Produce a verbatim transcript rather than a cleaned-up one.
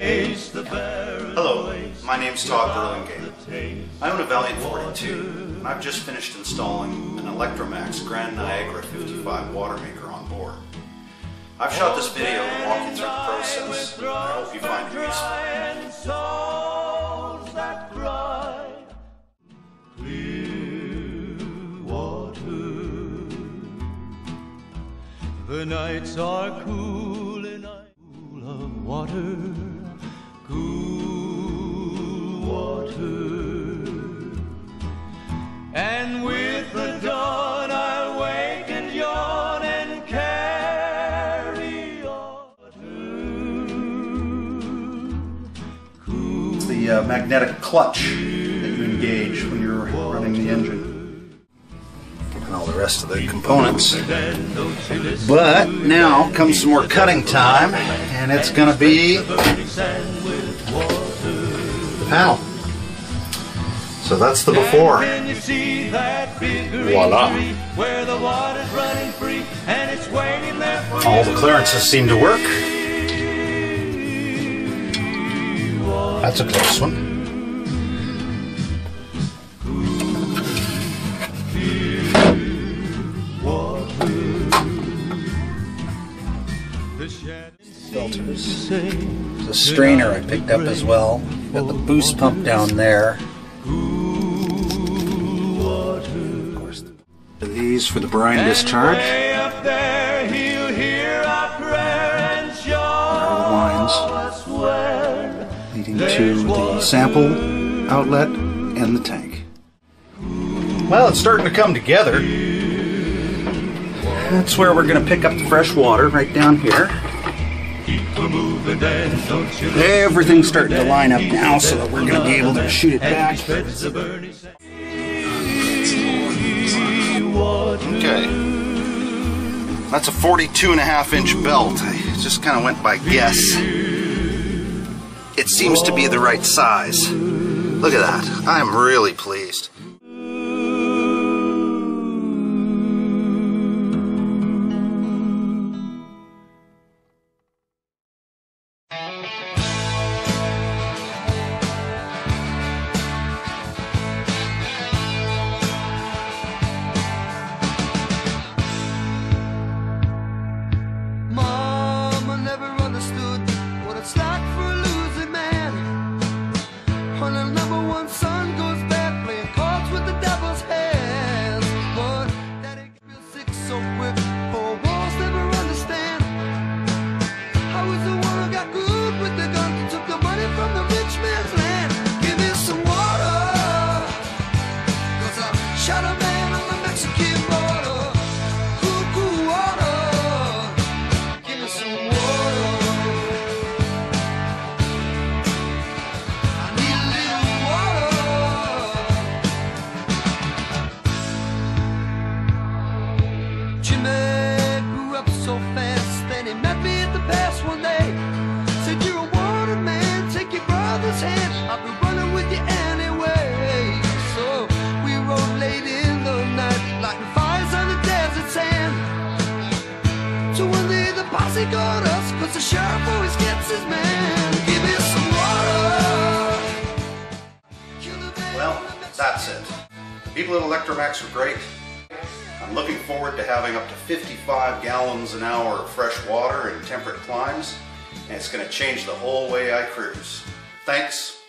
Hello, my name's Todd Burlingame. I own a Valiant forty-two, and I've just finished installing an Electromaax Grand Niagara fifty-five water maker on board. I've shot this video to walk you through the process, and I hope you find it useful. The nights are cool and cool of water. Cool water, and with the dawn I'll wake and yawn and carry on. Cool. The uh, magnetic clutch that you engage when you're running the engine and all the rest of the components. But now comes some more cutting time, and it's going to be panel. So that's the before. Voila. All the clearances seem to work. That's a close one. Filters. There's a strainer I picked up as well. Got the boost pump down there. Of course, these for the brine discharge. There are the lines leading to the sample outlet and the tank. Well, it's starting to come together. That's where we're going to pick up the fresh water, right down here. Everything's starting to line up now, so that we're going to be able to shoot it back. Okay. That's a forty-two and a half inch belt. I just kind of went by guess. It seems to be the right size. Look at that. I'm really pleased. I'll be running with you anyway. So we rode late in the night, like fires on the desert sand. So one day the posse got us, 'cause the sheriff always gets his man. Give me some water. Well, that's it. People at Electromaax are great. I'm looking forward to having up to fifty-five gallons an hour of fresh water in temperate climes, and it's going to change the whole way I cruise. Thanks.